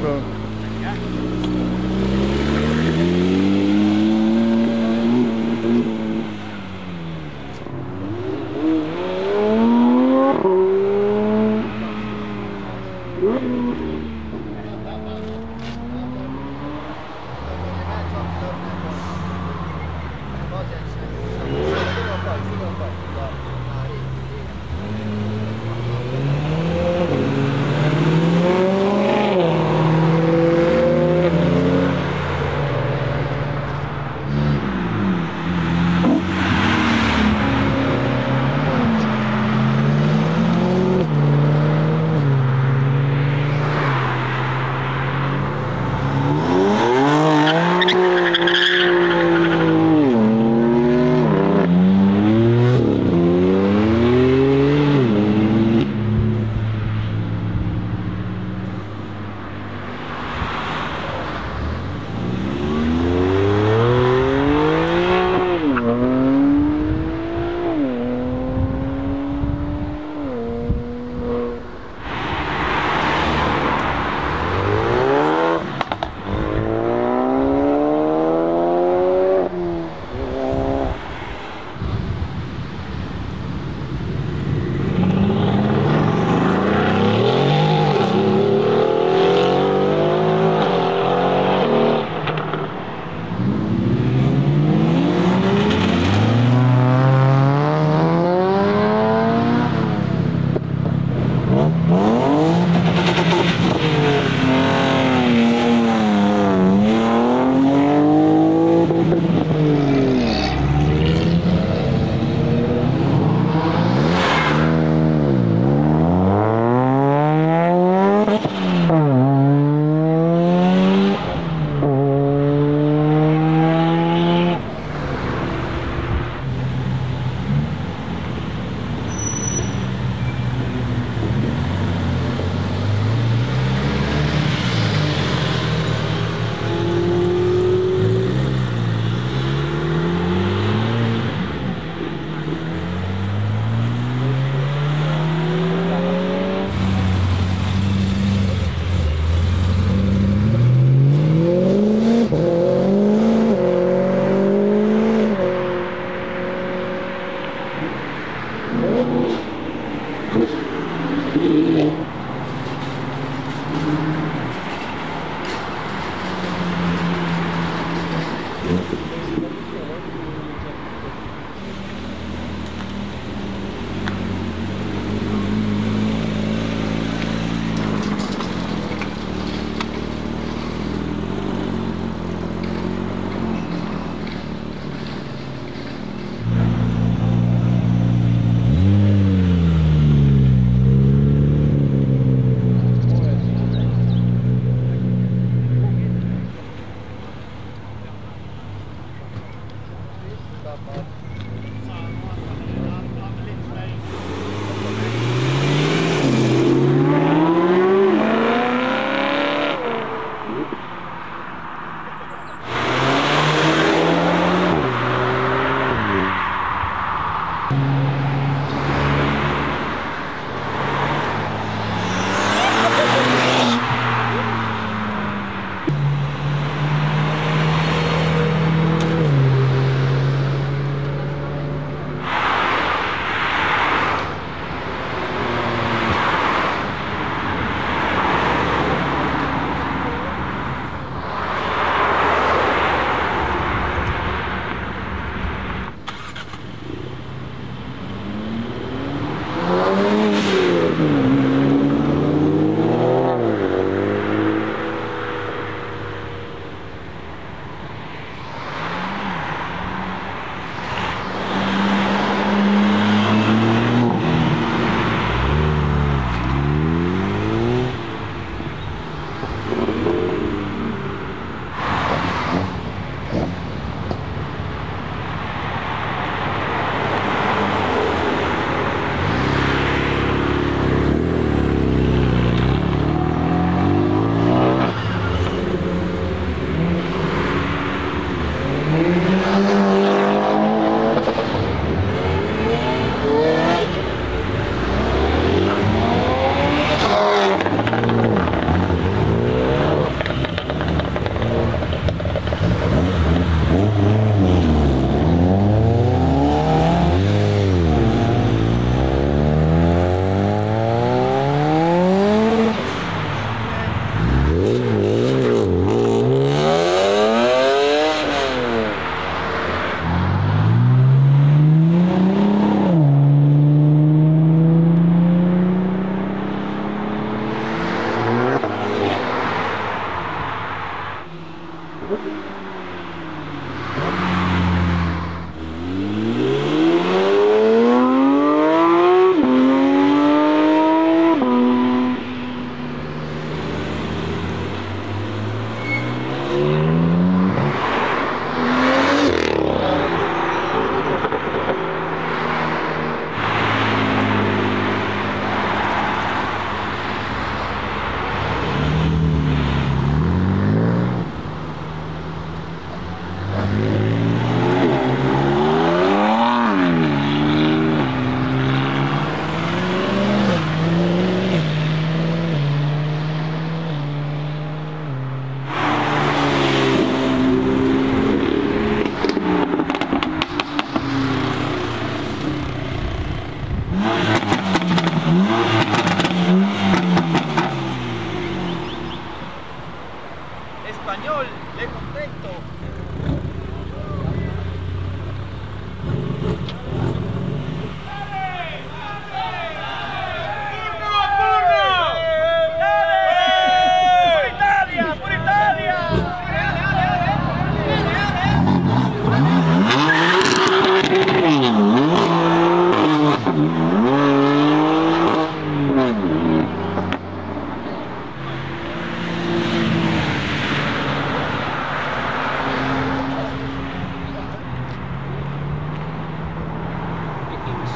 bro.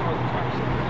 saw the car somewhere.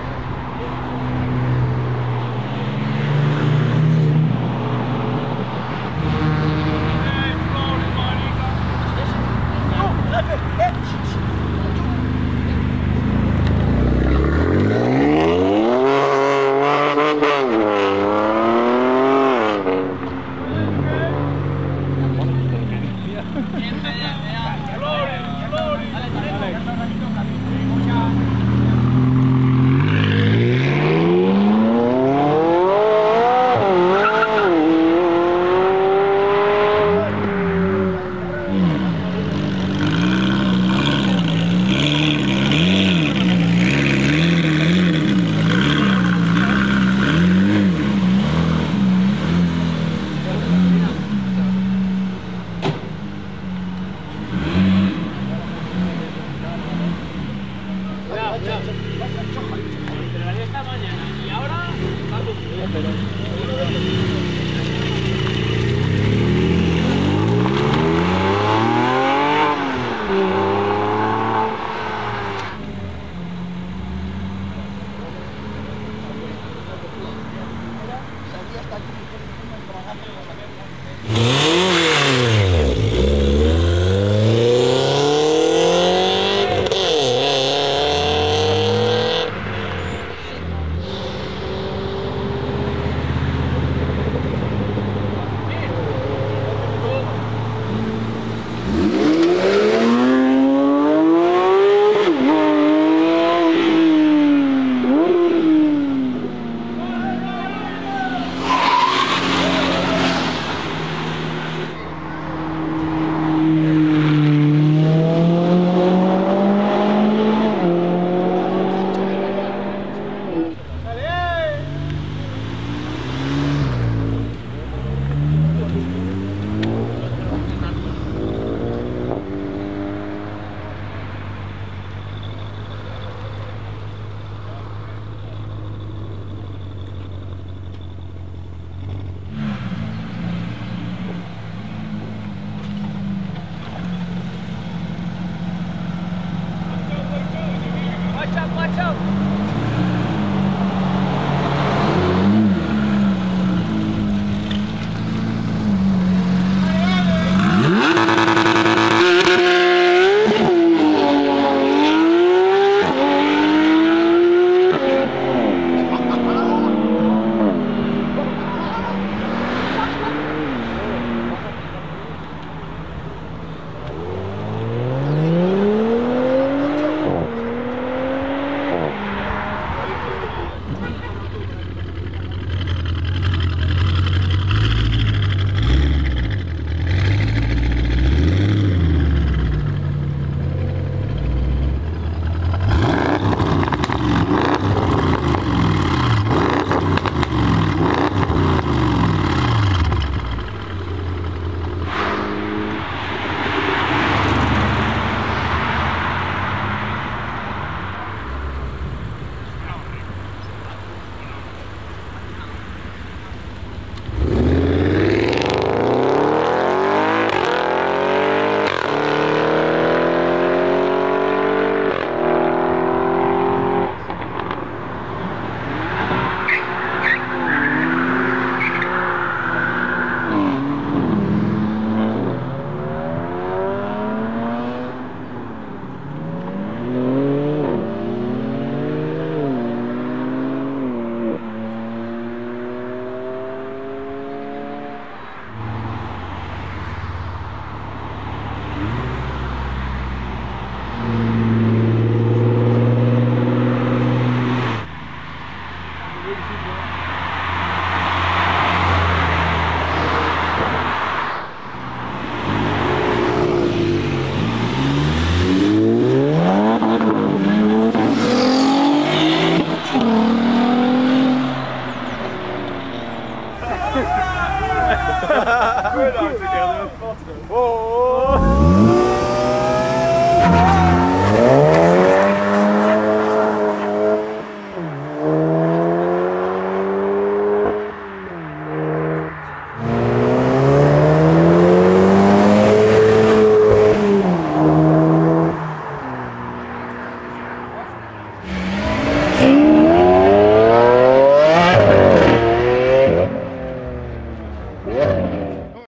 Watch out!